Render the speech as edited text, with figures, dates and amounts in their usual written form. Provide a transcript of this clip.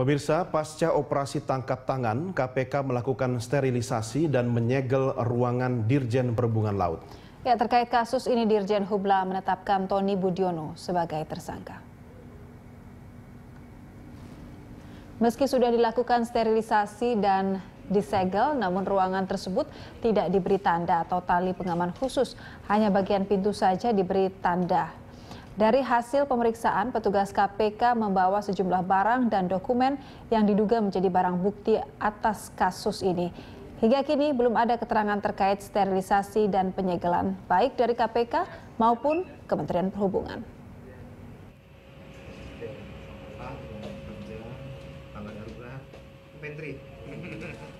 Pemirsa, pasca operasi tangkap tangan, KPK melakukan sterilisasi dan menyegel ruangan Dirjen Perhubungan Laut. Ya, terkait kasus ini Dirjen Hubla menetapkan Tonny Budiono sebagai tersangka. Meski sudah dilakukan sterilisasi dan disegel, namun ruangan tersebut tidak diberi tanda atau tali pengaman khusus, hanya bagian pintu saja diberi tanda. Dari hasil pemeriksaan, petugas KPK membawa sejumlah barang dan dokumen yang diduga menjadi barang bukti atas kasus ini. Hingga kini belum ada keterangan terkait sterilisasi dan penyegelan, baik dari KPK maupun Kementerian Perhubungan. Menteri.